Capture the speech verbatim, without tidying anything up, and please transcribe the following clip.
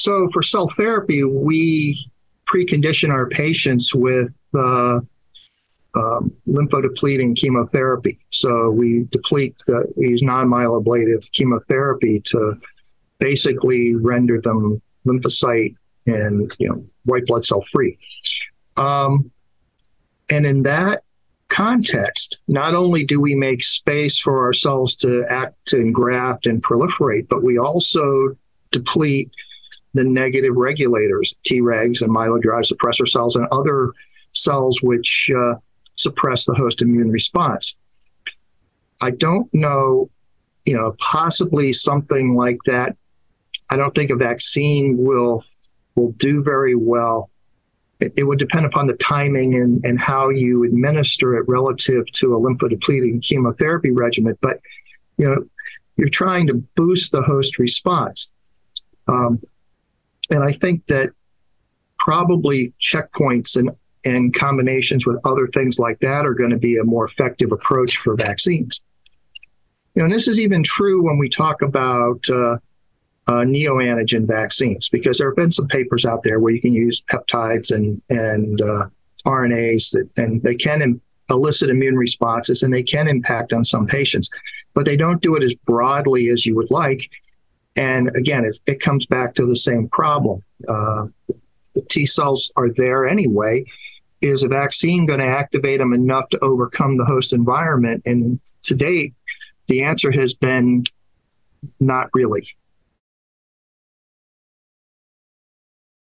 So for cell therapy, we precondition our patients with uh, um, lymphodepleting chemotherapy. So we deplete, the, we use non-myeloablative chemotherapy to basically render them lymphocyte and, you know, white blood cell free. Um, and in that context, not only do we make space for our cells to act and graft and proliferate, but we also deplete the negative regulators, Tregs and myeloid-derived suppressor cells and other cells which uh, suppress the host immune response. I don't know, you know, possibly something like that. I don't think a vaccine will will do very well. It, it would depend upon the timing and, and how you administer it relative to a lymphodepleting chemotherapy regimen. But, you know, you're trying to boost the host response. Um, And I think that probably checkpoints and, and combinations with other things like that are going to be a more effective approach for vaccines. You know, and this is even true when we talk about uh, uh, neoantigen vaccines, because there have been some papers out there where you can use peptides and, and uh, R N As, that, and they can im- elicit immune responses, and they can impact on some patients, but they don't do it as broadly as you would like. And again, it, it comes back to the same problem. Uh, the T cells are there anyway. Is a vaccine going to activate them enough to overcome the host environment? And to date, the answer has been not really.